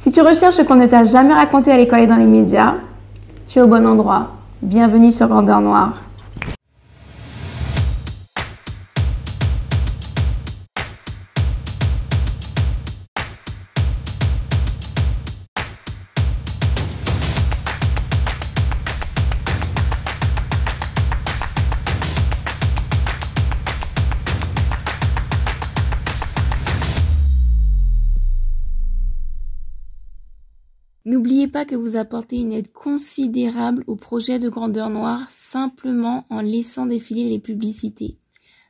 Si tu recherches ce qu'on ne t'a jamais raconté à l'école et dans les médias, tu es au bon endroit. Bienvenue sur Grandeur Noire. N'oubliez pas que vous apportez une aide considérable au projet de Grandeur Noire simplement en laissant défiler les publicités.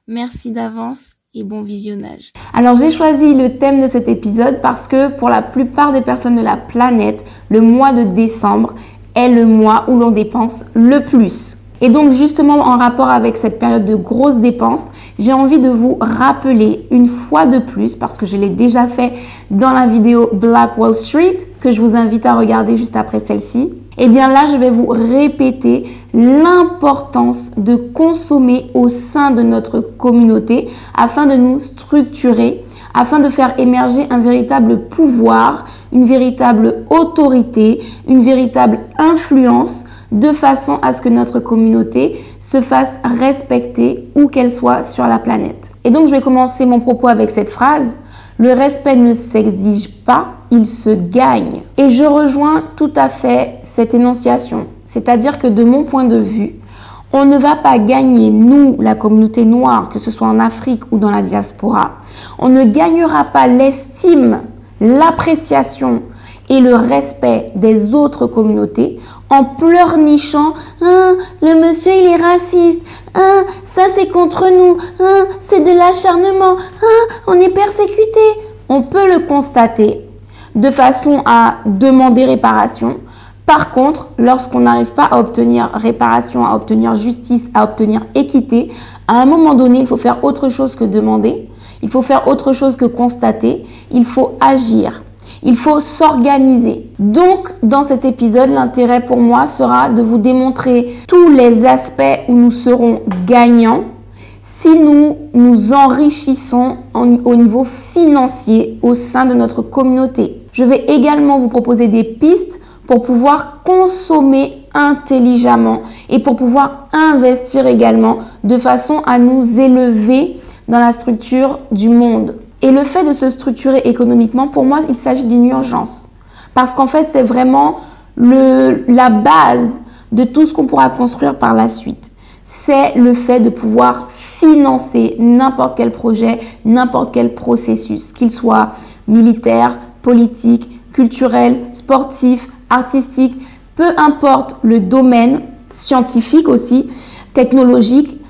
Merci d'avance et bon visionnage. Alors j'ai choisi le thème de cet épisode parce que pour la plupart des personnes de la planète, le mois de décembre est le mois où l'on dépense le plus. Et donc justement en rapport avec cette période de grosses dépenses, j'ai envie de vous rappeler une fois de plus, parce que je l'ai déjà fait dans la vidéo Black Wall Street, que je vous invite à regarder juste après celle-ci, et bien là je vais vous répéter l'importance de consommer au sein de notre communauté afin de nous structurer, afin de faire émerger un véritable pouvoir, une véritable autorité, une véritable influence, de façon à ce que notre communauté se fasse respecter où qu'elle soit sur la planète. Et donc je vais commencer mon propos avec cette phrase: le respect ne s'exige pas, il se gagne. Et je rejoins tout à fait cette énonciation, c'est-à-dire que de mon point de vue, on ne va pas gagner, nous, la communauté noire, que ce soit en Afrique ou dans la diaspora, on ne gagnera pas l'estime, l'appréciation et le respect des autres communautés en pleurnichant « Ah, le monsieur il est raciste, ah, ça c'est contre nous, ah, c'est de l'acharnement, ah, on est persécuté ». On peut le constater de façon à demander réparation. Par contre, lorsqu'on n'arrive pas à obtenir réparation, à obtenir justice, à obtenir équité, à un moment donné, il faut faire autre chose que demander, il faut faire autre chose que constater, il faut agir. Il faut s'organiser. Donc, dans cet épisode, l'intérêt pour moi sera de vous démontrer tous les aspects où nous serons gagnants si nous nous enrichissons au niveau financier au sein de notre communauté. Je vais également vous proposer des pistes pour pouvoir consommer intelligemment et pour pouvoir investir également de façon à nous élever dans la structure du monde. Et le fait de se structurer économiquement, pour moi, il s'agit d'une urgence. Parce qu'en fait, c'est vraiment la base de tout ce qu'on pourra construire par la suite. C'est le fait de pouvoir financer n'importe quel projet, n'importe quel processus, qu'il soit militaire, politique, culturel, sportif, artistique, peu importe le domaine, scientifique aussi, technologique,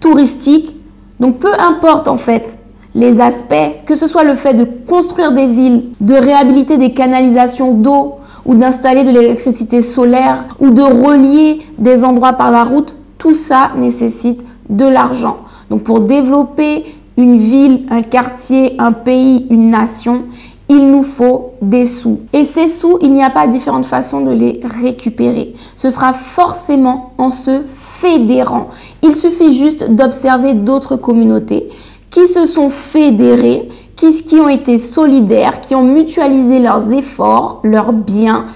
touristique. Donc, peu importe en fait les aspects, que ce soit le fait de construire des villes, de réhabiliter des canalisations d'eau ou d'installer de l'électricité solaire ou de relier des endroits par la route, tout ça nécessite de l'argent. Donc pour développer une ville, un quartier, un pays, une nation, il nous faut des sous. Et ces sous, il n'y a pas différentes façons de les récupérer. Ce sera forcément en se fédérant. Il suffit juste d'observer d'autres communautés qui se sont fédérés, qui ont été solidaires, qui ont mutualisé leurs efforts, leurs biens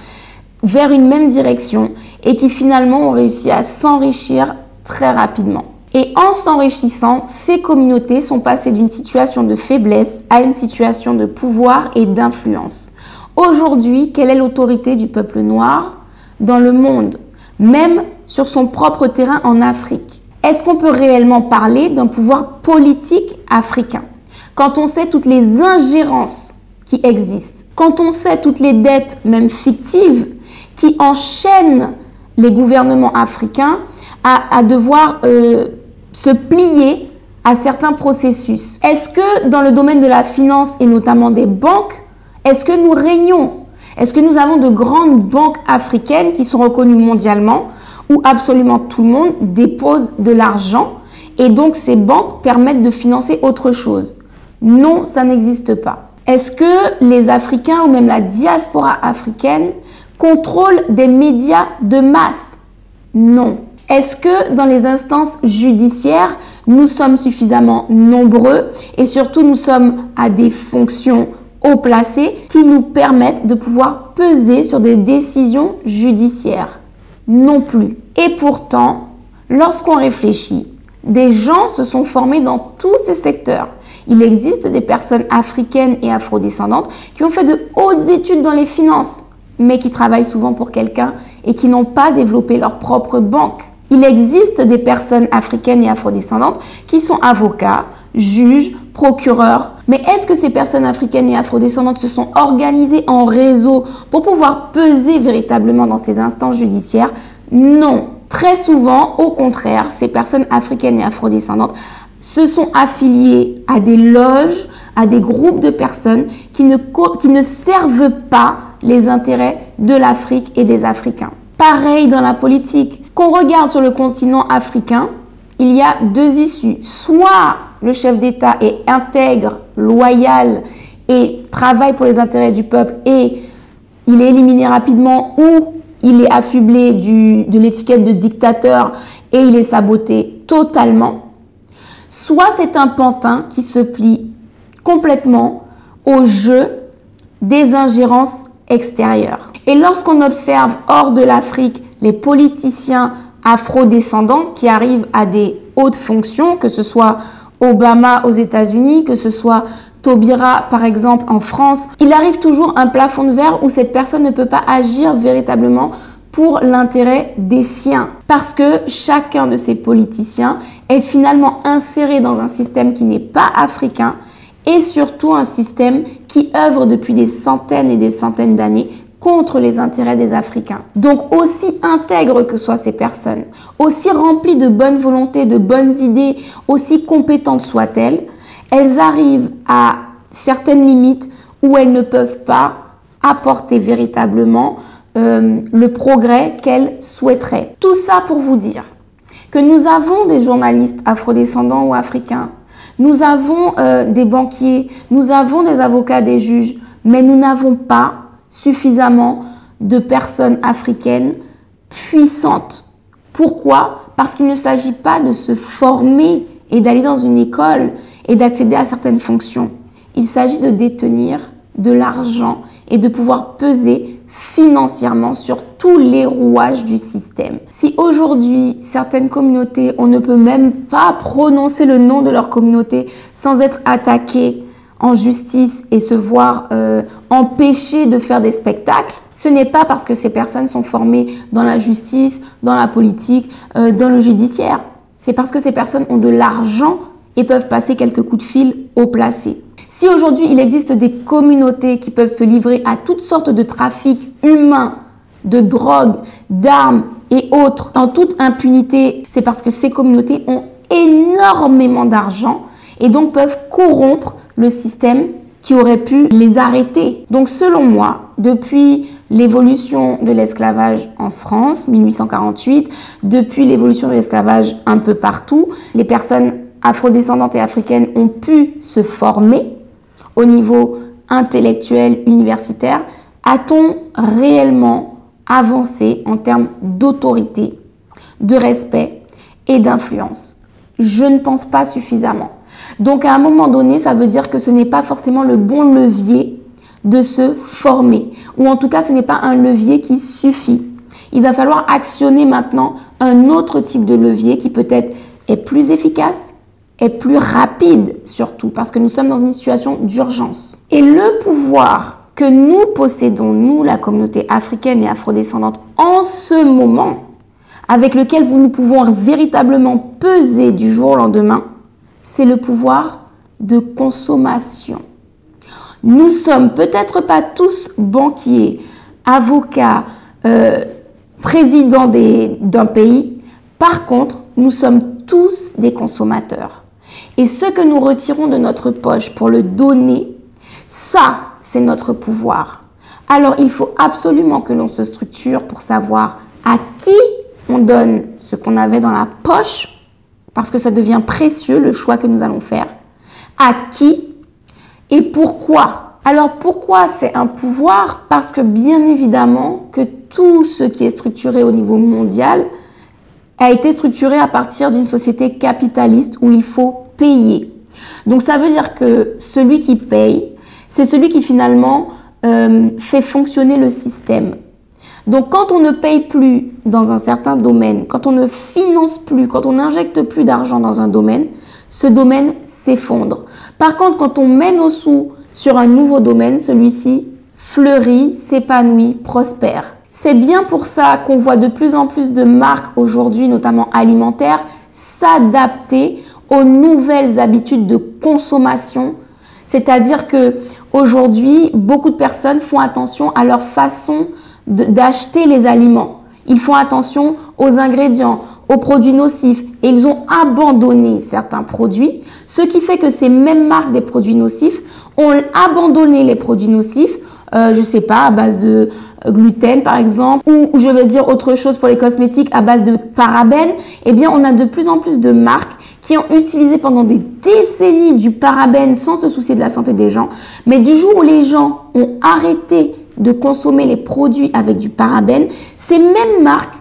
vers une même direction et qui finalement ont réussi à s'enrichir très rapidement. Et en s'enrichissant, ces communautés sont passées d'une situation de faiblesse à une situation de pouvoir et d'influence. Aujourd'hui, quelle est l'autorité du peuple noir dans le monde, même sur son propre terrain en Afrique? Est-ce qu'on peut réellement parler d'un pouvoir politique africain quand on sait toutes les ingérences qui existent, quand on sait toutes les dettes, même fictives, qui enchaînent les gouvernements africains à devoir se plier à certains processus? Est-ce que dans le domaine de la finance et notamment des banques, est-ce que nous régnons? Est-ce que nous avons de grandes banques africaines qui sont reconnues mondialement, où absolument tout le monde dépose de l'argent et donc ces banques permettent de financer autre chose? Non, ça n'existe pas. Est-ce que les Africains ou même la diaspora africaine contrôlent des médias de masse? Non. Est-ce que dans les instances judiciaires, nous sommes suffisamment nombreux et surtout nous sommes à des fonctions haut placés qui nous permettent de pouvoir peser sur des décisions judiciaires non plus. Et pourtant, lorsqu'on réfléchit, des gens se sont formés dans tous ces secteurs. Il existe des personnes africaines et afrodescendantes qui ont fait de hautes études dans les finances, mais qui travaillent souvent pour quelqu'un et qui n'ont pas développé leur propre banque. Il existe des personnes africaines et afrodescendantes qui sont avocats, juges, procureurs. Mais est-ce que ces personnes africaines et afrodescendantes se sont organisées en réseau pour pouvoir peser véritablement dans ces instances judiciaires? Non. Très souvent, au contraire, ces personnes africaines et afrodescendantes se sont affiliées à des loges, à des groupes de personnes qui ne servent pas les intérêts de l'Afrique et des Africains. Pareil dans la politique. Qu'on regarde sur le continent africain, il y a deux issues. Soit le chef d'État est intègre, loyal et travaille pour les intérêts du peuple et il est éliminé rapidement, ou il est affublé de l'étiquette de dictateur et il est saboté totalement. Soit c'est un pantin qui se plie complètement au jeu des ingérences extérieures. Et lorsqu'on observe hors de l'Afrique les politiciens afrodescendants qui arrivent à des hautes fonctions, que ce soit Obama aux États-Unis, que ce soit Taubira par exemple en France, il arrive toujours un plafond de verre où cette personne ne peut pas agir véritablement pour l'intérêt des siens. Parce que chacun de ces politiciens est finalement inséré dans un système qui n'est pas africain et surtout un système qui œuvre depuis des centaines et des centaines d'années contre les intérêts des Africains. Donc aussi intègres que soient ces personnes, aussi remplies de bonne volonté, de bonnes idées, aussi compétentes soient-elles, elles arrivent à certaines limites où elles ne peuvent pas apporter véritablement le progrès qu'elles souhaiteraient. Tout ça pour vous dire que nous avons des journalistes afrodescendants ou africains, nous avons des banquiers, nous avons des avocats, des juges, mais nous n'avons pas suffisamment de personnes africaines puissantes. Pourquoi? Parce qu'il ne s'agit pas de se former et d'aller dans une école et d'accéder à certaines fonctions. Il s'agit de détenir de l'argent et de pouvoir peser financièrement sur tous les rouages du système. Si aujourd'hui, certaines communautés, on ne peut même pas prononcer le nom de leur communauté sans être attaqué en justice et se voir empêcher de faire des spectacles, ce n'est pas parce que ces personnes sont formées dans la justice, dans la politique, dans le judiciaire. C'est parce que ces personnes ont de l'argent et peuvent passer quelques coups de fil au placé. Si aujourd'hui il existe des communautés qui peuvent se livrer à toutes sortes de trafics humains, de drogue, d'armes et autres, en toute impunité, c'est parce que ces communautés ont énormément d'argent et donc peuvent corrompre le système qui aurait pu les arrêter. Donc selon moi, depuis l'évolution de l'esclavage en France, 1848, depuis l'évolution de l'esclavage un peu partout, les personnes afrodescendantes et africaines ont pu se former au niveau intellectuel, universitaire. A-t-on réellement avancé en termes d'autorité, de respect et d'influence? Je ne pense pas suffisamment. Donc, à un moment donné, ça veut dire que ce n'est pas forcément le bon levier de se former. Ou en tout cas, ce n'est pas un levier qui suffit. Il va falloir actionner maintenant un autre type de levier qui peut-être est plus efficace, est plus rapide surtout, parce que nous sommes dans une situation d'urgence. Et le pouvoir que nous possédons, nous, la communauté africaine et afrodescendante, en ce moment, avec lequel nous pouvons véritablement peser du jour au lendemain, c'est le pouvoir de consommation. Nous sommes peut-être pas tous banquiers, avocats, présidents d'un pays. Par contre, nous sommes tous des consommateurs. Et ce que nous retirons de notre poche pour le donner, ça, c'est notre pouvoir. Alors, il faut absolument que l'on se structure pour savoir à qui on donne ce qu'on avait dans la poche, parce que ça devient précieux le choix que nous allons faire, à qui et pourquoi. Alors pourquoi c'est un pouvoir? Parce que bien évidemment que tout ce qui est structuré au niveau mondial a été structuré à partir d'une société capitaliste où il faut payer. Donc ça veut dire que celui qui paye, c'est celui qui finalement fait fonctionner le système. Donc, quand on ne paye plus dans un certain domaine, quand on ne finance plus, quand on n'injecte plus d'argent dans un domaine, ce domaine s'effondre. Par contre, quand on met nos sous sur un nouveau domaine, celui-ci fleurit, s'épanouit, prospère. C'est bien pour ça qu'on voit de plus en plus de marques aujourd'hui, notamment alimentaires, s'adapter aux nouvelles habitudes de consommation. C'est-à-dire qu'aujourd'hui, beaucoup de personnes font attention à leur façon d'acheter les aliments. Ils font attention aux ingrédients, aux produits nocifs et ils ont abandonné certains produits, ce qui fait que ces mêmes marques des produits nocifs ont abandonné les produits nocifs, je ne sais pas, à base de gluten par exemple, ou je vais dire autre chose pour les cosmétiques, à base de parabènes. Eh bien, on a de plus en plus de marques qui ont utilisé pendant des décennies du parabène sans se soucier de la santé des gens. Mais du jour où les gens ont arrêté de consommer les produits avec du parabène, ces mêmes marques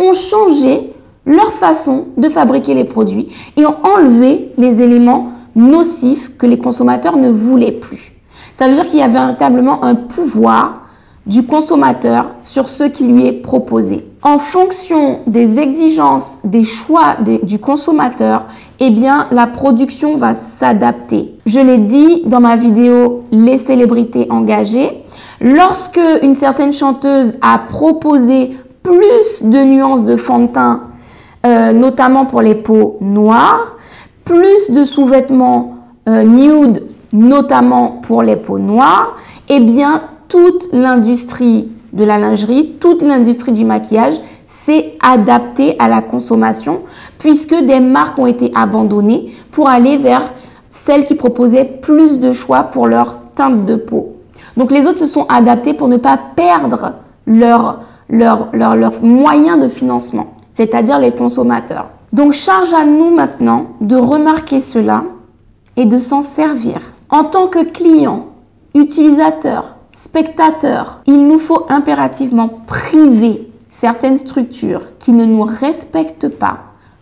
ont changé leur façon de fabriquer les produits et ont enlevé les éléments nocifs que les consommateurs ne voulaient plus. Ça veut dire qu'il y a véritablement un pouvoir du consommateur sur ce qui lui est proposé. En fonction des exigences, des choix du consommateur, eh bien, la production va s'adapter. Je l'ai dit dans ma vidéo « Les célébrités engagées ». Lorsque une certaine chanteuse a proposé plus de nuances de fond de teint, notamment pour les peaux noires, plus de sous-vêtements nude, notamment pour les peaux noires, eh bien, toute l'industrie de la lingerie, toute l'industrie du maquillage s'est adaptée à la consommation puisque des marques ont été abandonnées pour aller vers celles qui proposaient plus de choix pour leur teinte de peau. Donc, les autres se sont adaptés pour ne pas perdre leurs moyens de financement, c'est-à-dire les consommateurs. Donc, charge à nous maintenant de remarquer cela et de s'en servir. En tant que client, utilisateur, spectateur, il nous faut impérativement priver certaines structures qui ne nous respectent pas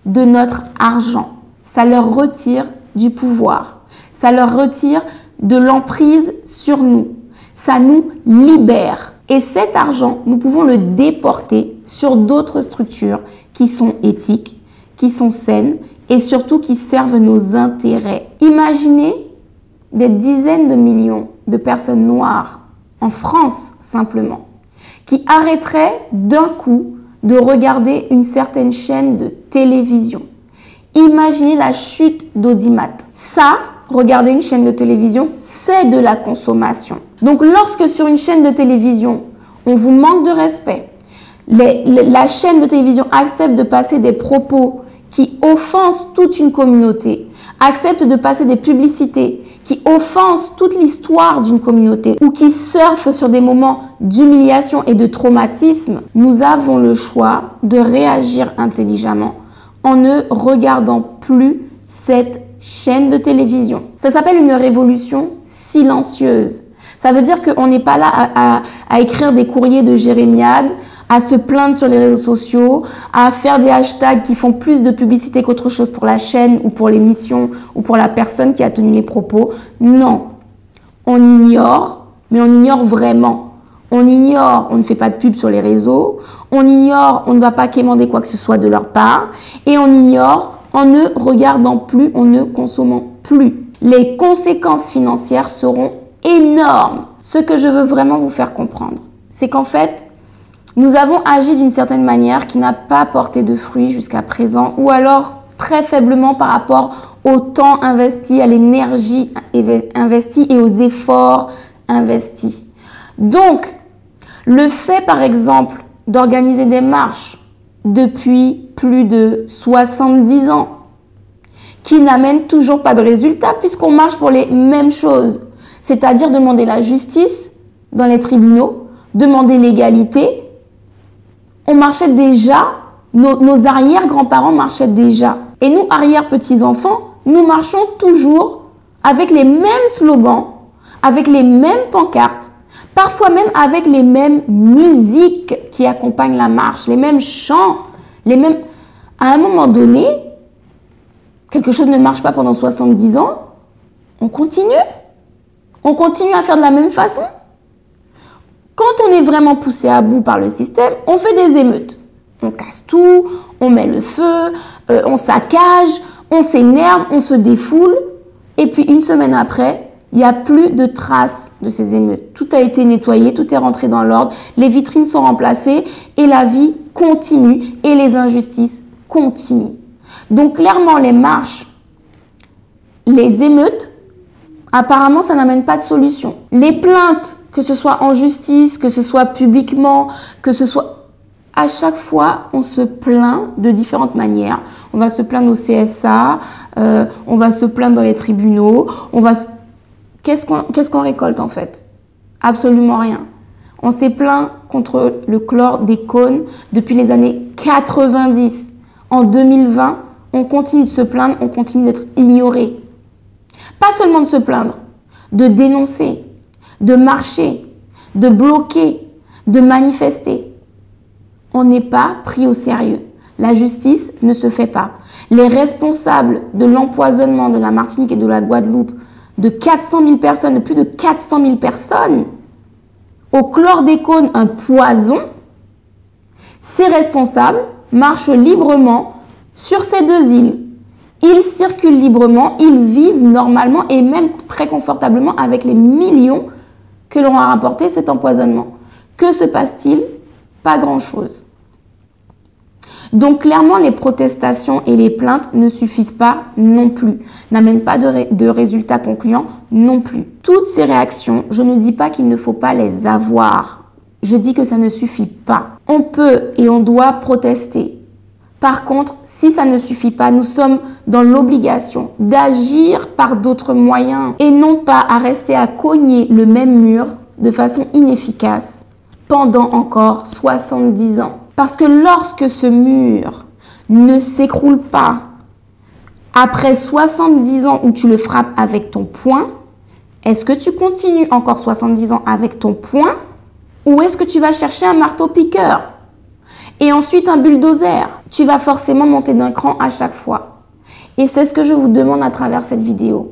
de notre argent. Ça leur retire du pouvoir, ça leur retire de l'emprise sur nous. Ça nous libère. Et cet argent, nous pouvons le déporter sur d'autres structures qui sont éthiques, qui sont saines et surtout qui servent nos intérêts. Imaginez des dizaines de millions de personnes noires, en France simplement, qui arrêteraient d'un coup de regarder une certaine chaîne de télévision. Imaginez la chute d'audimat. Ça, regarder une chaîne de télévision, c'est de la consommation. Donc, lorsque sur une chaîne de télévision, on vous manque de respect, la chaîne de télévision accepte de passer des propos qui offensent toute une communauté, accepte de passer des publicités qui offensent toute l'histoire d'une communauté ou qui surfent sur des moments d'humiliation et de traumatisme, nous avons le choix de réagir intelligemment en ne regardant plus cette chaîne de télévision. Ça s'appelle une révolution silencieuse. Ça veut dire qu'on n'est pas là à écrire des courriers de jérémiade, à se plaindre sur les réseaux sociaux, à faire des hashtags qui font plus de publicité qu'autre chose pour la chaîne ou pour l'émission ou pour la personne qui a tenu les propos. Non, on ignore, mais on ignore vraiment. On ignore, on ne fait pas de pub sur les réseaux, on ignore, on ne va pas quémander quoi que ce soit de leur part et on ignore en ne regardant plus, en ne consommant plus. Les conséquences financières seront énorme. Ce que je veux vraiment vous faire comprendre, c'est qu'en fait, nous avons agi d'une certaine manière qui n'a pas porté de fruits jusqu'à présent ou alors très faiblement par rapport au temps investi, à l'énergie investie et aux efforts investis. Donc, le fait par exemple d'organiser des marches depuis plus de 70 ans qui n'amène toujours pas de résultats puisqu'on marche pour les mêmes choses. C'est-à-dire demander la justice dans les tribunaux, demander l'égalité. On marchait déjà, nos arrière-grands-parents marchaient déjà. Et nous, arrière-petits-enfants, nous marchons toujours avec les mêmes slogans, avec les mêmes pancartes, parfois même avec les mêmes musiques qui accompagnent la marche, les mêmes chants, les mêmes... À un moment donné, quelque chose ne marche pas pendant 70 ans, on continue. on continue à faire de la même façon. Quand on est vraiment poussé à bout par le système, on fait des émeutes. On casse tout, on met le feu, on saccage, on s'énerve, on se défoule. Et puis une semaine après, il n'y a plus de traces de ces émeutes. Tout a été nettoyé, tout est rentré dans l'ordre, les vitrines sont remplacées et la vie continue et les injustices continuent. Donc clairement, les marches, les émeutes, apparemment, ça n'amène pas de solution. Les plaintes, que ce soit en justice, que ce soit publiquement, que ce soit... À chaque fois, on se plaint de différentes manières. On va se plaindre au CSA, on va se plaindre dans les tribunaux, on va se... Qu'est-ce qu'on récolte en fait? Absolument rien. On s'est plaint contre le chlordécone depuis les années 90. En 2020, on continue de se plaindre, on continue d'être ignoré. Pas seulement de se plaindre, de dénoncer, de marcher, de bloquer, de manifester. On n'est pas pris au sérieux. La justice ne se fait pas. Les responsables de l'empoisonnement de la Martinique et de la Guadeloupe de 400 000 personnes, de plus de 400 000 personnes, au chlordécone, un poison, ces responsables marchent librement sur ces deux îles. Ils circulent librement, ils vivent normalement et même très confortablement avec les millions que l'on a rapporté cet empoisonnement. Que se passe-t-il? Pas grand-chose. Donc clairement, les protestations et les plaintes ne suffisent pas non plus, n'amènent pas de résultats concluants non plus. Toutes ces réactions, je ne dis pas qu'il ne faut pas les avoir, je dis que ça ne suffit pas. On peut et on doit protester. Par contre, si ça ne suffit pas, nous sommes dans l'obligation d'agir par d'autres moyens et non pas à rester à cogner le même mur de façon inefficace pendant encore 70 ans. Parce que lorsque ce mur ne s'écroule pas après 70 ans où tu le frappes avec ton poing, est-ce que tu continues encore 70 ans avec ton poing ou est-ce que tu vas chercher un marteau-piqueur et ensuite un bulldozer? Tu vas forcément monter d'un cran à chaque fois. Et c'est ce que je vous demande à travers cette vidéo.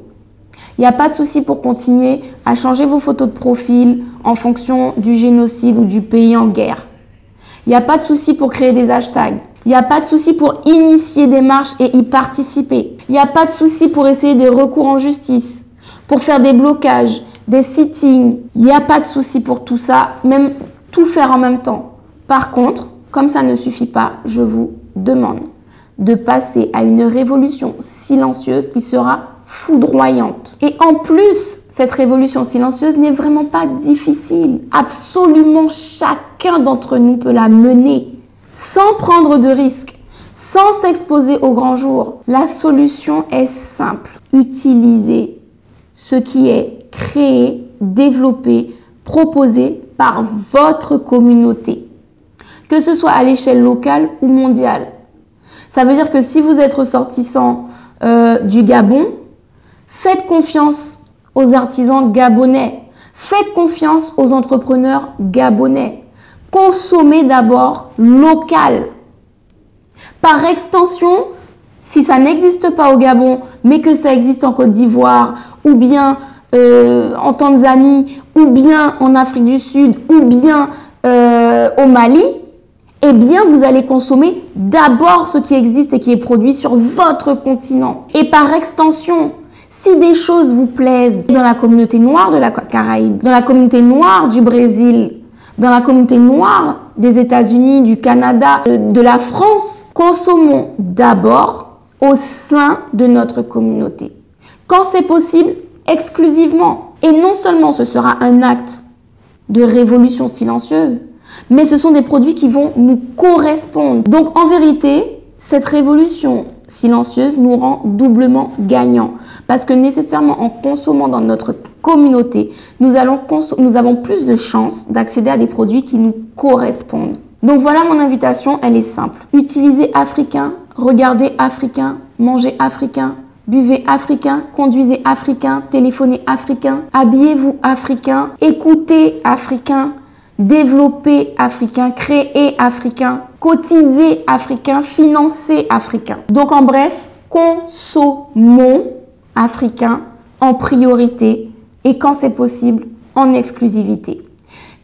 Il n'y a pas de souci pour continuer à changer vos photos de profil en fonction du génocide ou du pays en guerre. Il n'y a pas de souci pour créer des hashtags. Il n'y a pas de souci pour initier des marches et y participer. Il n'y a pas de souci pour essayer des recours en justice, pour faire des blocages, des sittings. Il n'y a pas de souci pour tout ça, même tout faire en même temps. Par contre, comme ça ne suffit pas, je vous demande de passer à une révolution silencieuse qui sera foudroyante. Et en plus, cette révolution silencieuse n'est vraiment pas difficile. Absolument chacun d'entre nous peut la mener sans prendre de risques, sans s'exposer au grand jour. La solution est simple. Utilisez ce qui est créé, développé, proposé par votre communauté, que ce soit à l'échelle locale ou mondiale. Ça veut dire que si vous êtes ressortissant du Gabon, faites confiance aux artisans gabonais. Faites confiance aux entrepreneurs gabonais. Consommez d'abord local. Par extension, si ça n'existe pas au Gabon, mais que ça existe en Côte d'Ivoire, ou bien en Tanzanie, ou bien en Afrique du Sud, ou bien au Mali, eh bien, vous allez consommer d'abord ce qui existe et qui est produit sur votre continent. Et par extension, si des choses vous plaisent dans la communauté noire de la Caraïbe, dans la communauté noire du Brésil, dans la communauté noire des États-Unis, du Canada, de la France, consommons d'abord au sein de notre communauté. Quand c'est possible, exclusivement. Et non seulement ce sera un acte de révolution silencieuse, mais ce sont des produits qui vont nous correspondre. Donc en vérité, cette révolution silencieuse nous rend doublement gagnants parce que nécessairement en consommant dans notre communauté, nous avons plus de chances d'accéder à des produits qui nous correspondent. Donc voilà mon invitation, elle est simple. Utilisez africain, regardez africain, mangez africain, buvez africain, conduisez africain, téléphonez africain, habillez-vous africain, écoutez africain, développer africain, créer africain, cotiser africain, financer africain. Donc en bref, consommons africain en priorité et quand c'est possible, en exclusivité.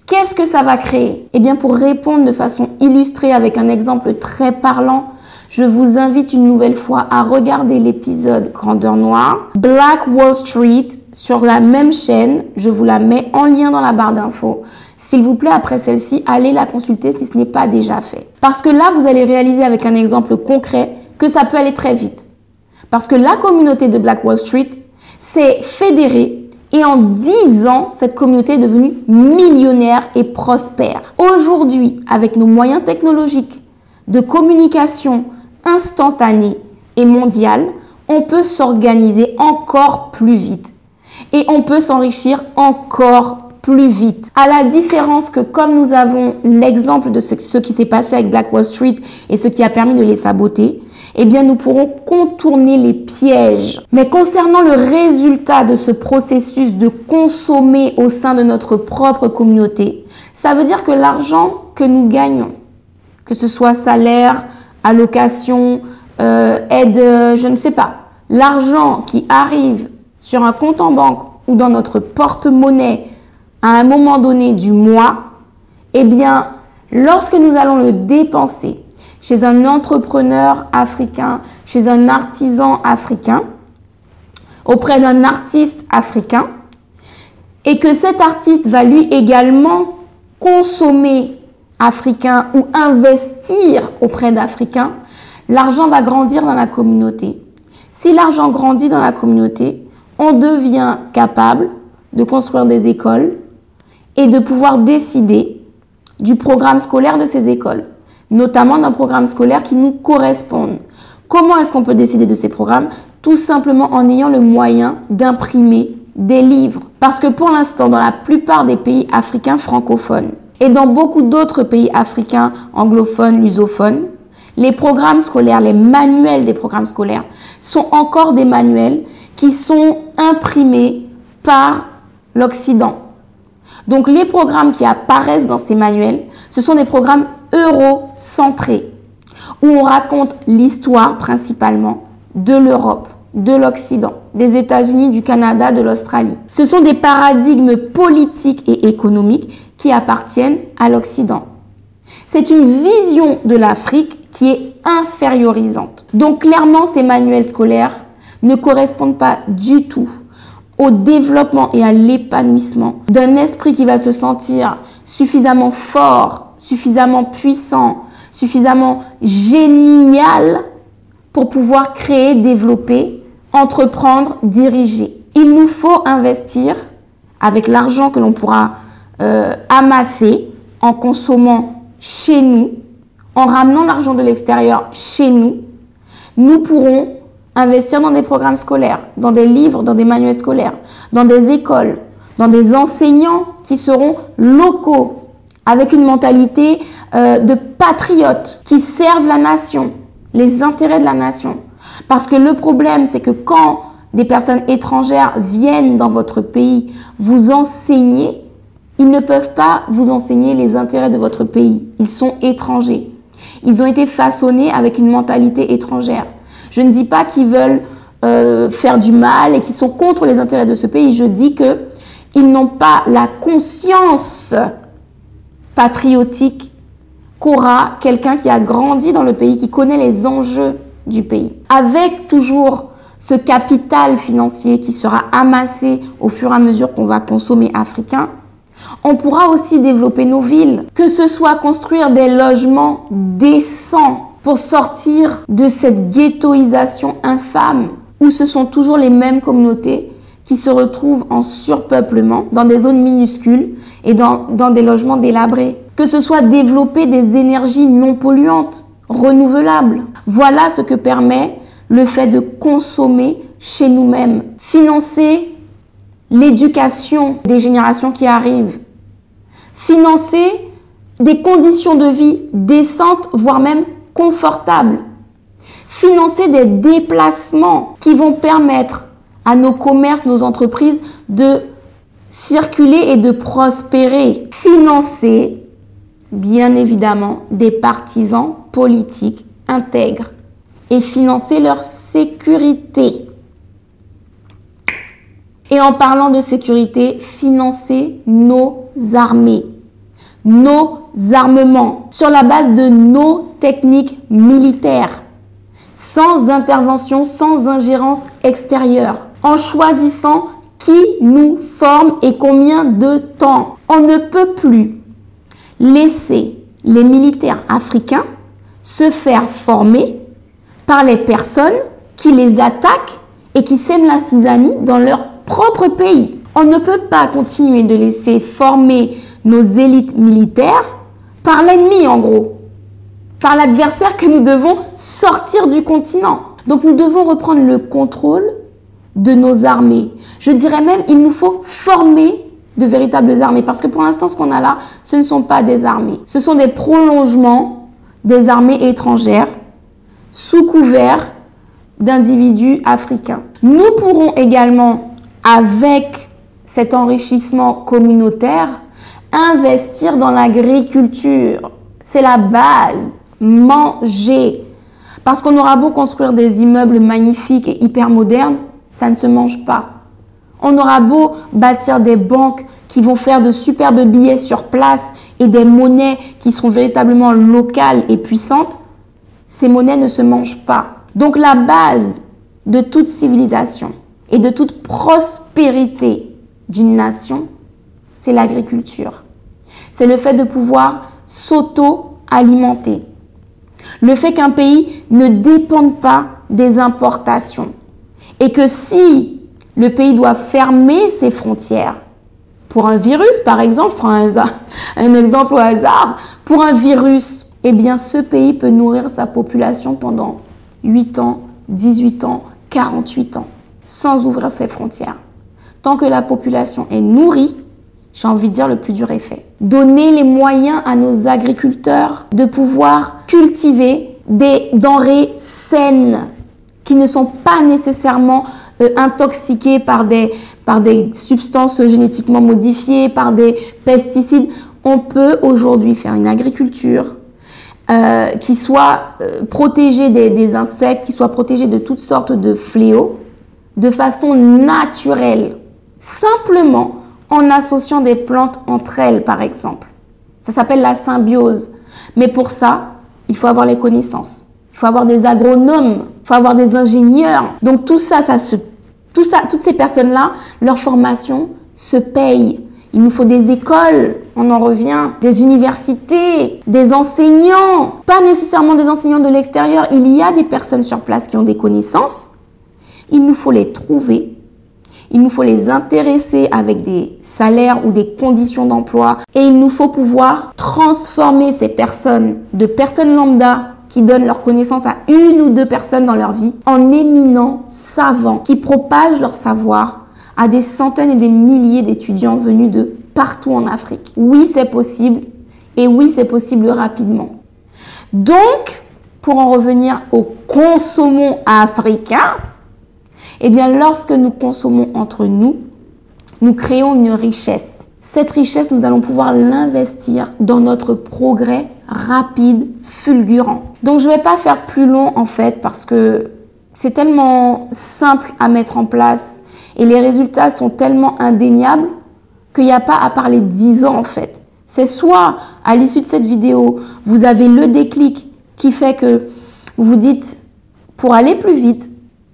Qu'est-ce que ça va créer? Eh bien, pour répondre de façon illustrée avec un exemple très parlant, je vous invite une nouvelle fois à regarder l'épisode Grandeur Noire, Black Wall Street, sur la même chaîne. Je vous la mets en lien dans la barre d'infos. S'il vous plaît, après celle-ci, allez la consulter si ce n'est pas déjà fait. Parce que là, vous allez réaliser avec un exemple concret que ça peut aller très vite. Parce que la communauté de Black Wall Street s'est fédérée et en 10 ans, cette communauté est devenue millionnaire et prospère. Aujourd'hui, avec nos moyens technologiques de communication, instantanée et mondiale, on peut s'organiser encore plus vite et on peut s'enrichir encore plus vite. À la différence que comme nous avons l'exemple de ce qui s'est passé avec Black Wall Street et ce qui a permis de les saboter, eh bien nous pourrons contourner les pièges. Mais concernant le résultat de ce processus de consommer au sein de notre propre communauté, ça veut dire que l'argent que nous gagnons, que ce soit salaire, allocation, aide, je ne sais pas. L'argent qui arrive sur un compte en banque ou dans notre porte-monnaie à un moment donné du mois, eh bien, lorsque nous allons le dépenser chez un entrepreneur africain, chez un artisan africain, auprès d'un artiste africain, et que cet artiste va lui également consommer africains ou investir auprès d'Africains, l'argent va grandir dans la communauté. Si l'argent grandit dans la communauté, on devient capable de construire des écoles et de pouvoir décider du programme scolaire de ces écoles, notamment d'un programme scolaire qui nous corresponde. Comment est-ce qu'on peut décider de ces programmes? Tout simplement en ayant le moyen d'imprimer des livres. Parce que pour l'instant, dans la plupart des pays africains francophones, et dans beaucoup d'autres pays africains, anglophones, lusophones, les programmes scolaires, les manuels des programmes scolaires sont encore des manuels qui sont imprimés par l'Occident. Donc les programmes qui apparaissent dans ces manuels, ce sont des programmes eurocentrés où on raconte l'histoire principalement de l'Europe, de l'Occident, des États-Unis, du Canada, de l'Australie. Ce sont des paradigmes politiques et économiques qui appartiennent à l'Occident. C'est une vision de l'Afrique qui est infériorisante. Donc clairement, ces manuels scolaires ne correspondent pas du tout au développement et à l'épanouissement d'un esprit qui va se sentir suffisamment fort, suffisamment puissant, suffisamment génial pour pouvoir créer, développer, entreprendre, diriger. Il nous faut investir avec l'argent que l'on pourra amasser en consommant chez nous, en ramenant l'argent de l'extérieur chez nous. Nous pourrons investir dans des programmes scolaires, dans des livres, dans des manuels scolaires, dans des écoles, dans des enseignants qui seront locaux, avec une mentalité de patriotes qui servent la nation, les intérêts de la nation. Parce que le problème, c'est que quand des personnes étrangères viennent dans votre pays vous enseigner, ils ne peuvent pas vous enseigner les intérêts de votre pays. Ils sont étrangers. Ils ont été façonnés avec une mentalité étrangère. Je ne dis pas qu'ils veulent faire du mal et qu'ils sont contre les intérêts de ce pays. Je dis qu'ils n'ont pas la conscience patriotique qu'aura quelqu'un qui a grandi dans le pays, qui connaît les enjeux du pays. Avec toujours ce capital financier qui sera amassé au fur et à mesure qu'on va consommer africain, on pourra aussi développer nos villes, que ce soit construire des logements décents pour sortir de cette ghettoisation infâme où ce sont toujours les mêmes communautés qui se retrouvent en surpeuplement dans des zones minuscules et dans des logements délabrés. Que ce soit développer des énergies non polluantes, renouvelables. Voilà ce que permet le fait de consommer chez nous-mêmes, financer l'éducation des générations qui arrivent, financer des conditions de vie décentes, voire même confortables, financer des déplacements qui vont permettre à nos commerces, nos entreprises de circuler et de prospérer, financer bien évidemment des partisans politiques intègres et financer leur sécurité. Et en parlant de sécurité, financer nos armées, nos armements sur la base de nos techniques militaires, sans intervention, sans ingérence extérieure, en choisissant qui nous forme et combien de temps. On ne peut plus laisser les militaires africains se faire former par les personnes qui les attaquent et qui sèment la zizanie dans leur propre pays. On ne peut pas continuer de laisser former nos élites militaires par l'ennemi en gros, par l'adversaire que nous devons sortir du continent. Donc nous devons reprendre le contrôle de nos armées. Je dirais même il nous faut former de véritables armées parce que pour l'instant ce qu'on a là, ce ne sont pas des armées. Ce sont des prolongements des armées étrangères sous couvert d'individus africains. Nous pourrons également, avec cet enrichissement communautaire, investir dans l'agriculture. C'est la base. Manger. Parce qu'on aura beau construire des immeubles magnifiques et hyper modernes, ça ne se mange pas. On aura beau bâtir des banques qui vont faire de superbes billets sur place et des monnaies qui seront véritablement locales et puissantes, ces monnaies ne se mangent pas. Donc la base de toute civilisation et de toute prospérité d'une nation, c'est l'agriculture. C'est le fait de pouvoir s'auto-alimenter. Le fait qu'un pays ne dépende pas des importations. Et que si le pays doit fermer ses frontières, pour un virus par exemple, je prends un exemple au hasard, pour un virus, eh bien ce pays peut nourrir sa population pendant 8 ans, 18 ans, 48 ans, sans ouvrir ses frontières. Tant que la population est nourrie, j'ai envie de dire le plus dur est fait. Donner les moyens à nos agriculteurs de pouvoir cultiver des denrées saines qui ne sont pas nécessairement intoxiquées par des substances génétiquement modifiées, par des pesticides. On peut aujourd'hui faire une agriculture qui soit protégée des insectes, qui soit protégée de toutes sortes de fléaux, de façon naturelle, simplement en associant des plantes entre elles, par exemple. Ça s'appelle la symbiose. Mais pour ça, il faut avoir les connaissances. Il faut avoir des agronomes, il faut avoir des ingénieurs. Donc toutes ces personnes-là, leur formation se paye. Il nous faut des écoles, on en revient, des universités, des enseignants. Pas nécessairement des enseignants de l'extérieur. Il y a des personnes sur place qui ont des connaissances. Il nous faut les trouver. Il nous faut les intéresser avec des salaires ou des conditions d'emploi. Et il nous faut pouvoir transformer ces personnes de personnes lambda qui donnent leurs connaissances à une ou deux personnes dans leur vie en éminents savants qui propagent leur savoir à des centaines et des milliers d'étudiants venus de partout en Afrique. Oui, c'est possible. Et oui, c'est possible rapidement. Donc, pour en revenir au consommons africain, eh bien, lorsque nous consommons entre nous, nous créons une richesse. Cette richesse, nous allons pouvoir l'investir dans notre progrès rapide, fulgurant. Donc, je ne vais pas faire plus long, en fait, parce que c'est tellement simple à mettre en place et les résultats sont tellement indéniables qu'il n'y a pas à parler 10 ans, en fait. C'est soit, à l'issue de cette vidéo, vous avez le déclic qui fait que vous vous dites, pour aller plus vite,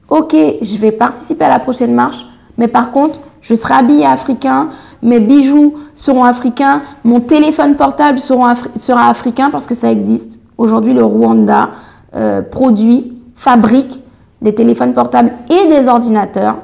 ok, je vais participer à la prochaine marche, mais par contre, je serai habillée africain, mes bijoux seront africains, mon téléphone portable sera africain parce que ça existe. Aujourd'hui, le Rwanda produit, fabrique des téléphones portables et des ordinateurs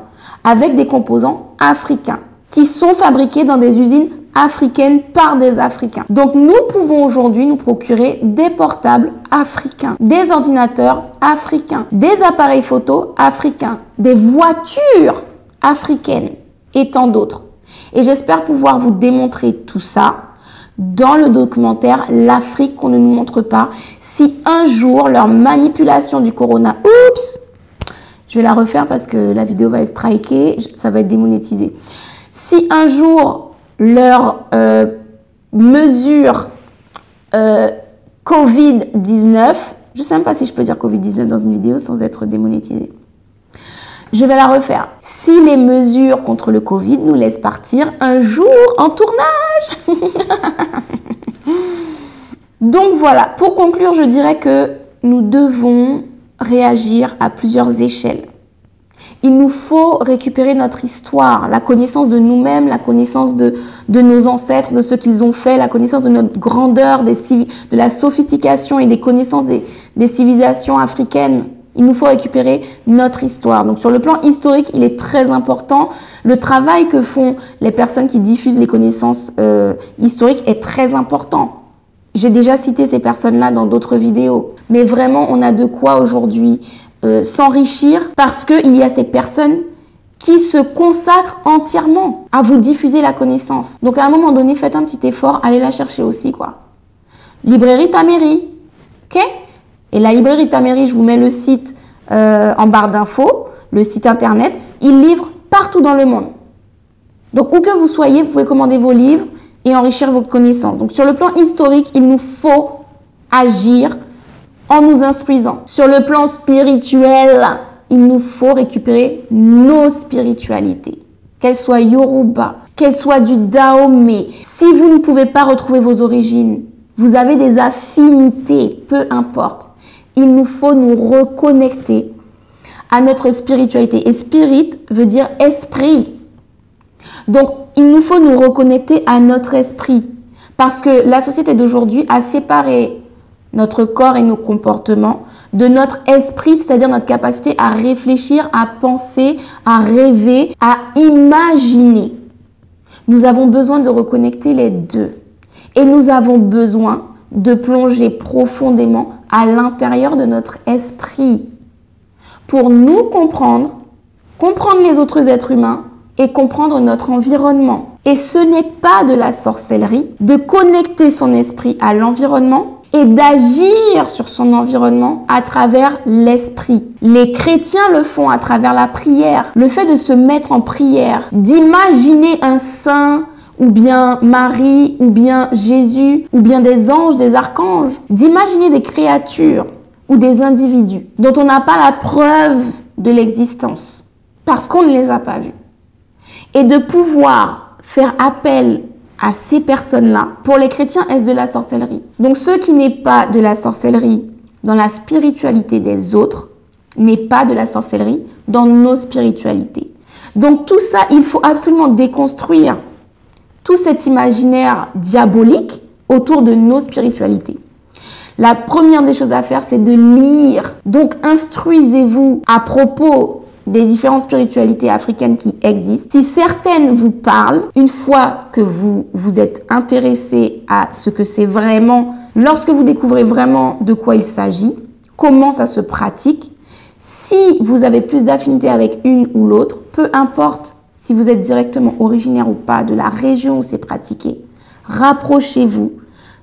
avec des composants africains qui sont fabriqués dans des usines africaines par des Africains. Donc, nous pouvons aujourd'hui nous procurer des portables africains, des ordinateurs africains, des appareils photo africains, des voitures africaines et tant d'autres. Et j'espère pouvoir vous démontrer tout ça dans le documentaire « L'Afrique qu'on ne nous montre pas ». Si un jour, leur manipulation du corona... Oups! Je vais la refaire parce que la vidéo va être strikée, ça va être démonétisé. Si un jour... leurs mesures Covid-19, je ne sais même pas si je peux dire Covid-19 dans une vidéo sans être démonétisée. je vais la refaire. Si les mesures contre le Covid nous laissent partir un jour en tournage. Donc voilà, pour conclure, je dirais que nous devons réagir à plusieurs échelles. Il nous faut récupérer notre histoire, la connaissance de nous-mêmes, la connaissance de nos ancêtres, de ce qu'ils ont fait, la connaissance de notre grandeur, de la sophistication et des connaissances des civilisations africaines. Il nous faut récupérer notre histoire. Donc sur le plan historique, il est très important. Le travail que font les personnes qui diffusent les connaissances historiques est très important. J'ai déjà cité ces personnes-là dans d'autres vidéos. Mais vraiment, on a de quoi aujourd'hui s'enrichir parce qu'il y a ces personnes qui se consacrent entièrement à vous diffuser la connaissance. Donc à un moment donné, faites un petit effort, allez la chercher aussi, quoi. Librairie Tamery, ok? Et la Librairie Tamery, je vous mets le site en barre d'infos, le site internet. Ils livrent partout dans le monde. Donc où que vous soyez, vous pouvez commander vos livres et enrichir vos connaissances. Donc sur le plan historique, il nous faut agir en nous instruisant. Sur le plan spirituel, il nous faut récupérer nos spiritualités, qu'elles soient Yoruba, qu'elles soient du Dahomey. Si vous ne pouvez pas retrouver vos origines, vous avez des affinités, peu importe. Il nous faut nous reconnecter à notre spiritualité. Et spirit veut dire esprit. Donc, il nous faut nous reconnecter à notre esprit. Parce que la société d'aujourd'hui a séparé notre corps et nos comportements, de notre esprit, c'est-à-dire notre capacité à réfléchir, à penser, à rêver, à imaginer. Nous avons besoin de reconnecter les deux. Et nous avons besoin de plonger profondément à l'intérieur de notre esprit pour nous comprendre, comprendre les autres êtres humains et comprendre notre environnement. Et ce n'est pas de la sorcellerie de connecter son esprit à l'environnement et d'agir sur son environnement à travers l'esprit. Les chrétiens le font à travers la prière. Le fait de se mettre en prière, d'imaginer un saint ou bien Marie, ou bien Jésus, ou bien des anges, des archanges, d'imaginer des créatures ou des individus dont on n'a pas la preuve de l'existence parce qu'on ne les a pas vus. Et de pouvoir faire appel à ces personnes-là, pour les chrétiens, est-ce de la sorcellerie? Donc ce qui n'est pas de la sorcellerie dans la spiritualité des autres n'est pas de la sorcellerie dans nos spiritualités. Donc tout ça, il faut absolument déconstruire tout cet imaginaire diabolique autour de nos spiritualités. La première des choses à faire, c'est de lire. Donc instruisez-vous à propos des différentes spiritualités africaines qui existent. Si certaines vous parlent, une fois que vous vous êtes intéressé à ce que c'est vraiment, lorsque vous découvrez vraiment de quoi il s'agit, comment ça se pratique, si vous avez plus d'affinité avec une ou l'autre, peu importe si vous êtes directement originaire ou pas de la région où c'est pratiqué, rapprochez-vous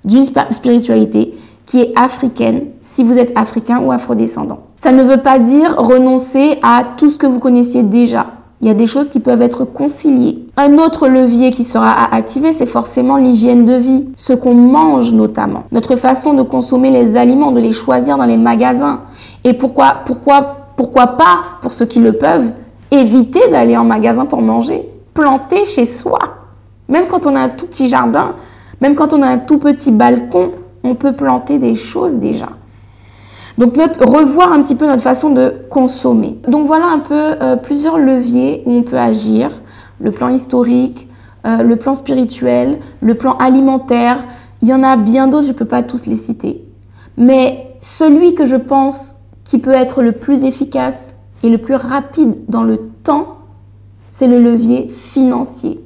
d'une spiritualité qui est africaine, si vous êtes africain ou afrodescendant. Ça ne veut pas dire renoncer à tout ce que vous connaissiez déjà. Il y a des choses qui peuvent être conciliées. Un autre levier qui sera à activer, c'est forcément l'hygiène de vie. Ce qu'on mange notamment. Notre façon de consommer les aliments, de les choisir dans les magasins. Et pourquoi pas, pour ceux qui le peuvent, éviter d'aller en magasin pour manger. Planter chez soi. Même quand on a un tout petit jardin, même quand on a un tout petit balcon, on peut planter des choses déjà. Donc, revoir un petit peu notre façon de consommer. Donc, voilà un peu plusieurs leviers où on peut agir. Le plan historique, le plan spirituel, le plan alimentaire. Il y en a bien d'autres, je ne peux pas tous les citer. Mais celui que je pense qui peut être le plus efficace et le plus rapide dans le temps, c'est le levier financier.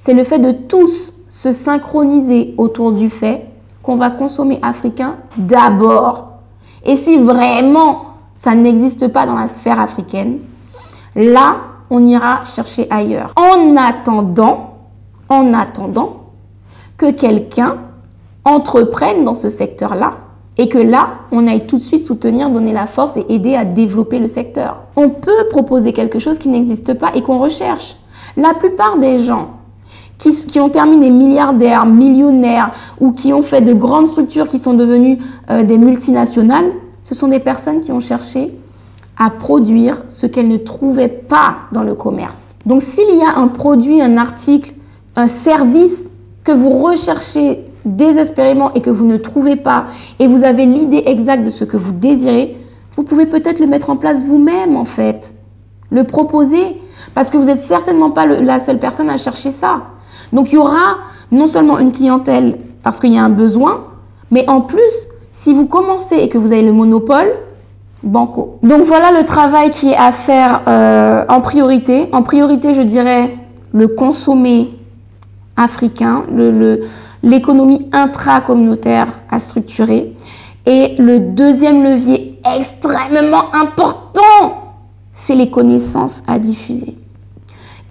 C'est le fait de tous se synchroniser autour du fait qu'on va consommer africain d'abord. Et si vraiment ça n'existe pas dans la sphère africaine, là, on ira chercher ailleurs. En attendant que quelqu'un entreprenne dans ce secteur-là et que là, on aille tout de suite soutenir, donner la force et aider à développer le secteur. On peut proposer quelque chose qui n'existe pas et qu'on recherche. La plupart des gens qui ont terminé milliardaires, millionnaires ou qui ont fait de grandes structures qui sont devenues des multinationales, ce sont des personnes qui ont cherché à produire ce qu'elle ne trouvait pas dans le commerce. Donc, s'il y a un produit, un article, un service que vous recherchez désespérément et que vous ne trouvez pas et vous avez l'idée exacte de ce que vous désirez, vous pouvez peut-être le mettre en place vous-même en fait, le proposer parce que vous n'êtes certainement pas la seule personne à chercher ça. Donc, il y aura non seulement une clientèle parce qu'il y a un besoin, mais en plus, si vous commencez et que vous avez le monopole, banco. Donc, voilà le travail qui est à faire en priorité. En priorité, je dirais le consommer africain, l'économie intra-communautaire à structurer. Et le deuxième levier extrêmement important, c'est les connaissances à diffuser.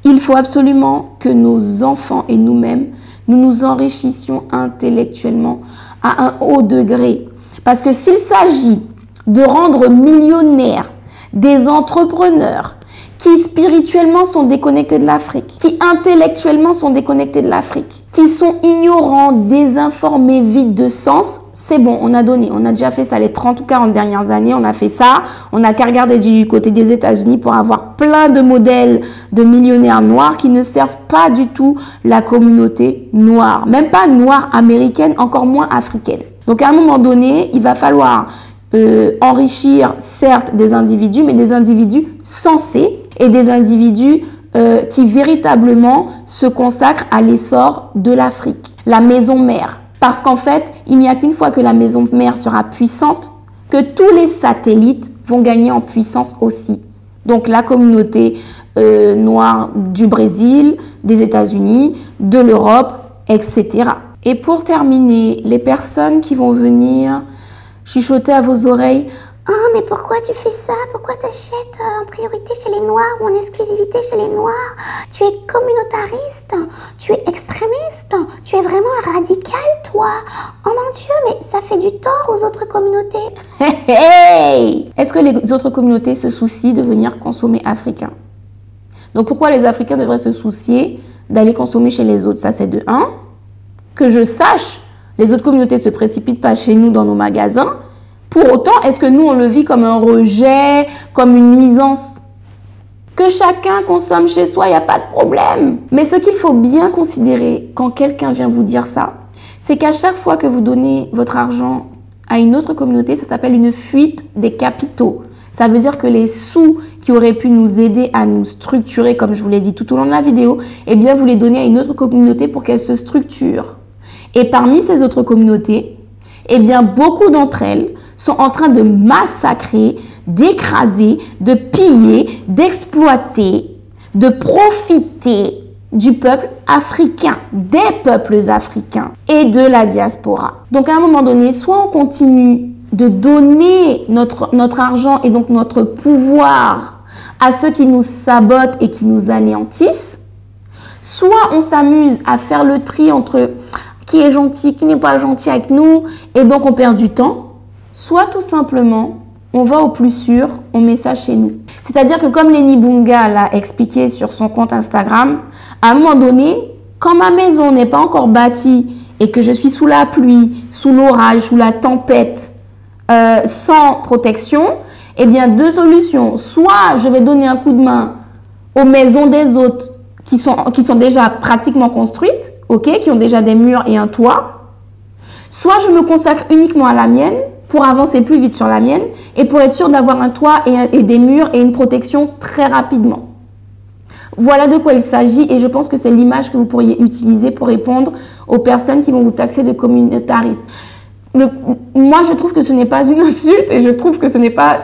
Il faut absolument que nos enfants et nous-mêmes, nous nous enrichissions intellectuellement à un haut degré. Parce que s'il s'agit de rendre millionnaires des entrepreneurs qui spirituellement sont déconnectés de l'Afrique, qui intellectuellement sont déconnectés de l'Afrique, qui sont ignorants, désinformés, vides de sens, c'est bon, on a donné. On a déjà fait ça les 30 ou 40 dernières années, on a fait ça. On n'a qu'à regarder du côté des États-Unis pour avoir plein de modèles de millionnaires noirs qui ne servent pas du tout la communauté noire. Même pas noire américaine, encore moins africaine. Donc à un moment donné, il va falloir enrichir certes des individus, mais des individus sensés et des individus qui véritablement se consacrent à l'essor de l'Afrique, la maison mère. Parce qu'en fait, il n'y a qu'une fois que la maison mère sera puissante, que tous les satellites vont gagner en puissance aussi. Donc la communauté noire du Brésil, des États-Unis, de l'Europe, etc. Et pour terminer, les personnes qui vont venir chuchoter à vos oreilles « Ah, mais pourquoi tu fais ça? Pourquoi tu achètes en priorité chez les Noirs ou en exclusivité chez les Noirs? Tu es communautariste, tu es extrémiste, tu es vraiment radical, toi. Oh mon Dieu, mais ça fait du tort aux autres communautés. Hey, hey » Est-ce que les autres communautés se soucient de venir consommer africain? Donc pourquoi les Africains devraient se soucier d'aller consommer chez les autres? Ça, c'est de 1. Que je sache, les autres communautés ne se précipitent pas chez nous dans nos magasins. Pour autant, est-ce que nous, on le vit comme un rejet, comme une nuisance? Que chacun consomme chez soi, il n'y a pas de problème. Mais ce qu'il faut bien considérer quand quelqu'un vient vous dire ça, c'est qu'à chaque fois que vous donnez votre argent à une autre communauté, ça s'appelle une fuite des capitaux. Ça veut dire que les sous qui auraient pu nous aider à nous structurer, comme je vous l'ai dit tout au long de la vidéo, eh bien, vous les donnez à une autre communauté pour qu'elle se structure. Et parmi ces autres communautés, eh bien, beaucoup d'entre elles sont en train de massacrer, d'écraser, de piller, d'exploiter, de profiter du peuple africain, des peuples africains et de la diaspora. Donc, à un moment donné, soit on continue de donner notre argent et donc notre pouvoir à ceux qui nous sabotent et qui nous anéantissent, soit on s'amuse à faire le tri entre qui est gentil, qui n'est pas gentil avec nous, et donc on perd du temps, soit tout simplement, on va au plus sûr, on met ça chez nous. C'est-à-dire que comme Lenny Bunga l'a expliqué sur son compte Instagram, à un moment donné, quand ma maison n'est pas encore bâtie et que je suis sous la pluie, sous l'orage, sous la tempête, sans protection, eh bien deux solutions. Soit je vais donner un coup de main aux maisons des autres qui sont déjà pratiquement construites, okay, qui ont déjà des murs et un toit. Soit je me consacre uniquement à la mienne pour avancer plus vite sur la mienne et pour être sûr d'avoir un toit et des murs et une protection très rapidement. Voilà de quoi il s'agit et je pense que c'est l'image que vous pourriez utiliser pour répondre aux personnes qui vont vous taxer de communautaristes. Moi, je trouve que ce n'est pas une insulte et je trouve que ce n'est pas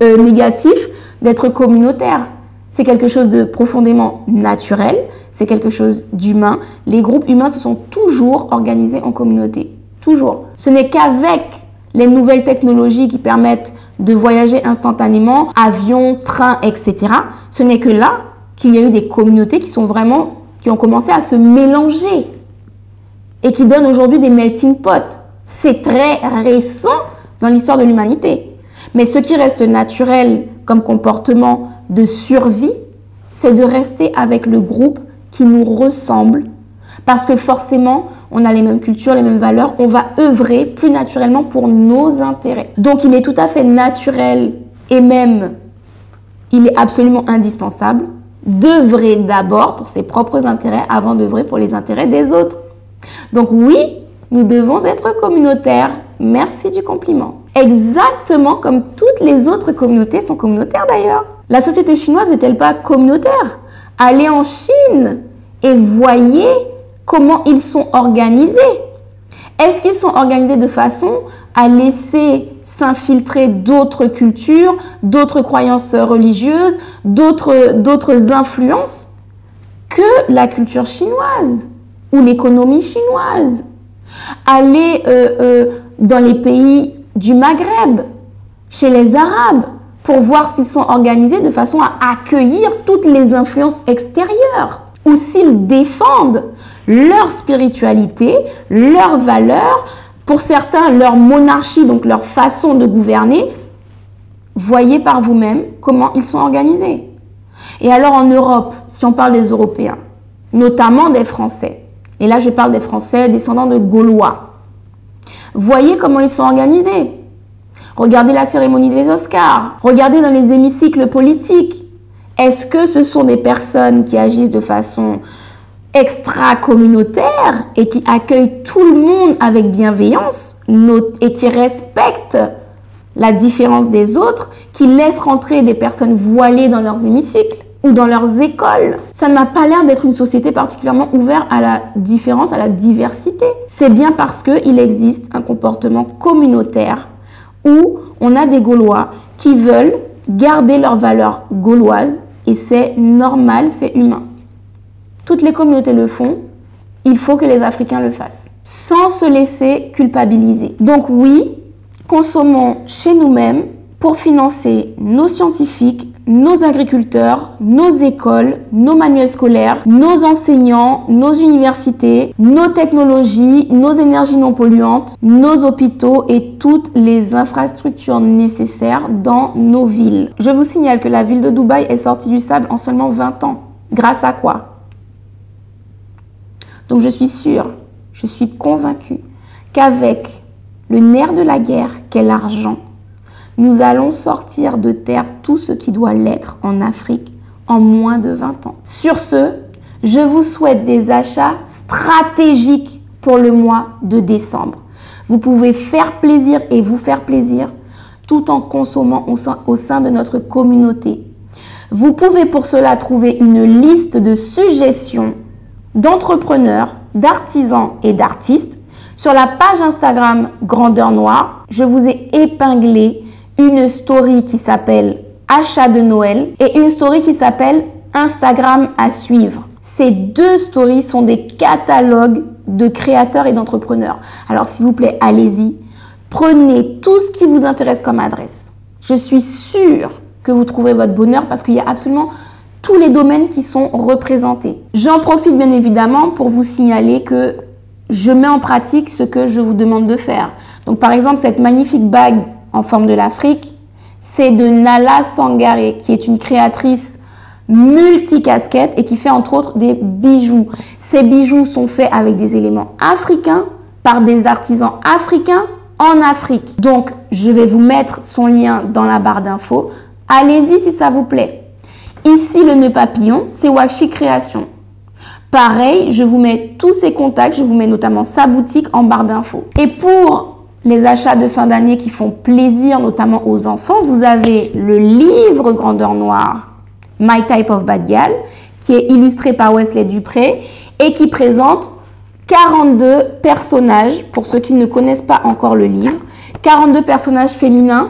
négatif d'être communautaire. C'est quelque chose de profondément naturel, c'est quelque chose d'humain. Les groupes humains se sont toujours organisés en communauté, toujours. Ce n'est qu'avec les nouvelles technologies qui permettent de voyager instantanément, avions, trains, etc. Ce n'est que là qu'il y a eu des communautés qui ont commencé à se mélanger et qui donnent aujourd'hui des melting pots. C'est très récent dans l'histoire de l'humanité. Mais ce qui reste naturel comme comportement de survie, c'est de rester avec le groupe qui nous ressemble parce que forcément, on a les mêmes cultures, les mêmes valeurs, on va œuvrer plus naturellement pour nos intérêts. Donc, il est tout à fait naturel et même il est absolument indispensable d'œuvrer d'abord pour ses propres intérêts avant d'œuvrer pour les intérêts des autres. Donc oui, nous devons être communautaires. Merci du compliment. Exactement comme toutes les autres communautés sont communautaires d'ailleurs. La société chinoise n'est-elle pas communautaire? Allez en Chine et voyez comment ils sont organisés. Est-ce qu'ils sont organisés de façon à laisser s'infiltrer d'autres cultures, d'autres croyances religieuses, d'autres influences que la culture chinoise ou l'économie chinoise? Allez dans les pays du Maghreb, chez les Arabes, pour voir s'ils sont organisés de façon à accueillir toutes les influences extérieures ou s'ils défendent leur spiritualité, leurs valeurs, pour certains leur monarchie, donc leur façon de gouverner. Voyez par vous-même comment ils sont organisés. Et alors en Europe, si on parle des Européens, notamment des Français, et là je parle des Français descendants de Gaulois, voyez comment ils sont organisés. Regardez la cérémonie des Oscars, regardez dans les hémicycles politiques. Est-ce que ce sont des personnes qui agissent de façon extra-communautaire et qui accueillent tout le monde avec bienveillance et qui respectent la différence des autres, qui laissent rentrer des personnes voilées dans leurs hémicycles ou dans leurs écoles? Ça ne m'a pas l'air d'être une société particulièrement ouverte à la différence, à la diversité. C'est bien parce qu'il existe un comportement communautaire où on a des Gaulois qui veulent garder leurs valeurs gauloises et c'est normal, c'est humain. Toutes les communautés le font, il faut que les Africains le fassent, sans se laisser culpabiliser. Donc oui, consommons chez nous-mêmes pour financer nos scientifiques, nos agriculteurs, nos écoles, nos manuels scolaires, nos enseignants, nos universités, nos technologies, nos énergies non polluantes, nos hôpitaux et toutes les infrastructures nécessaires dans nos villes. Je vous signale que la ville de Dubaï est sortie du sable en seulement 20 ans. Grâce à quoi? Donc je suis sûre, je suis convaincue qu'avec le nerf de la guerre qu'est l'argent, nous allons sortir de terre tout ce qui doit l'être en Afrique en moins de 20 ans. Sur ce, je vous souhaite des achats stratégiques pour le mois de décembre. Vous pouvez faire plaisir et vous faire plaisir tout en consommant au sein de notre communauté. Vous pouvez pour cela trouver une liste de suggestions d'entrepreneurs, d'artisans et d'artistes sur la page Instagram Grandeur Noire. Je vous ai épinglé une story qui s'appelle Achat de Noël et une story qui s'appelle Instagram à suivre. Ces deux stories sont des catalogues de créateurs et d'entrepreneurs. Alors s'il vous plaît, allez-y. Prenez tout ce qui vous intéresse comme adresse. Je suis sûre que vous trouverez votre bonheur parce qu'il y a absolument tous les domaines qui sont représentés. J'en profite bien évidemment pour vous signaler que je mets en pratique ce que je vous demande de faire. Donc par exemple, cette magnifique bague en forme de l'Afrique, c'est de Nallah Sangaré, qui est une créatrice multicasquette et qui fait entre autres des bijoux. Ces bijoux sont faits avec des éléments africains, par des artisans africains en Afrique. Donc, je vais vous mettre son lien dans la barre d'infos. Allez-y si ça vous plaît. Ici, le nœud papillon, c'est Washi Création. Pareil, je vous mets tous ses contacts, je vous mets notamment sa boutique en barre d'infos. Et pour les achats de fin d'année qui font plaisir notamment aux enfants, vous avez le livre Grandeur Noire, My Type of Bad Gal, qui est illustré par Wesley Dupré et qui présente 42 personnages, pour ceux qui ne connaissent pas encore le livre, 42 personnages féminins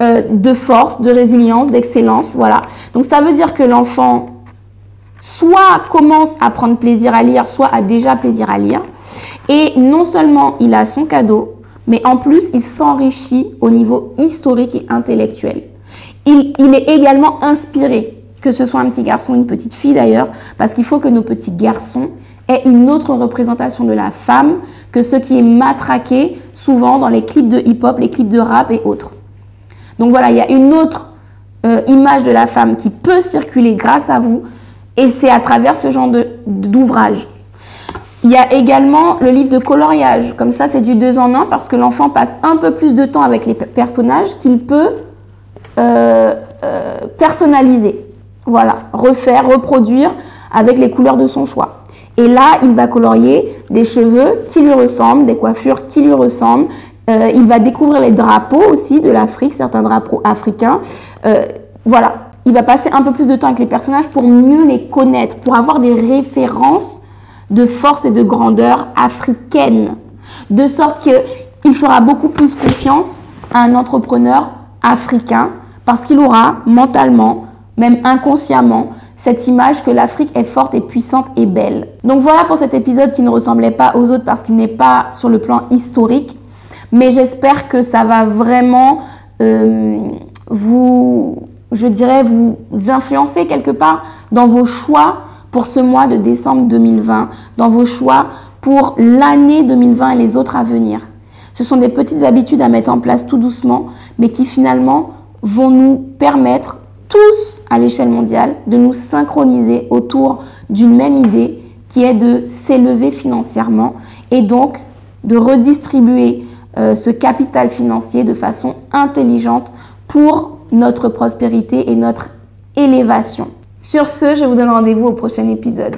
de force, de résilience, d'excellence, voilà. Donc ça veut dire que l'enfant soit commence à prendre plaisir à lire, soit a déjà plaisir à lire. Et non seulement il a son cadeau, mais en plus, il s'enrichit au niveau historique et intellectuel. Il est également inspiré, que ce soit un petit garçon ou une petite fille d'ailleurs, parce qu'il faut que nos petits garçons aient une autre représentation de la femme que ce qui est matraqué souvent dans les clips de hip-hop, les clips de rap et autres. Donc voilà, il y a une autre image de la femme qui peut circuler grâce à vous et c'est à travers ce genre d'ouvrage. Il y a également le livre de coloriage. Comme ça, c'est du 2 en 1 parce que l'enfant passe un peu plus de temps avec les personnages qu'il peut personnaliser. Voilà, refaire, reproduire avec les couleurs de son choix. Et là, il va colorier des cheveux qui lui ressemblent, des coiffures qui lui ressemblent. Il va découvrir les drapeaux aussi de l'Afrique, certains drapeaux africains. Voilà, il va passer un peu plus de temps avec les personnages pour mieux les connaître, pour avoir des références de force et de grandeur africaine. De sorte qu'il fera beaucoup plus confiance à un entrepreneur africain parce qu'il aura mentalement, même inconsciemment, cette image que l'Afrique est forte et puissante et belle. Donc voilà pour cet épisode qui ne ressemblait pas aux autres parce qu'il n'est pas sur le plan historique. Mais j'espère que ça va vraiment vous influencer quelque part dans vos choix pour ce mois de décembre 2020, dans vos choix pour l'année 2020 et les autres à venir. Ce sont des petites habitudes à mettre en place tout doucement, mais qui finalement vont nous permettre tous à l'échelle mondiale de nous synchroniser autour d'une même idée qui est de s'élever financièrement et donc de redistribuer ce capital financier de façon intelligente pour notre prospérité et notre élévation. Sur ce, je vous donne rendez-vous au prochain épisode.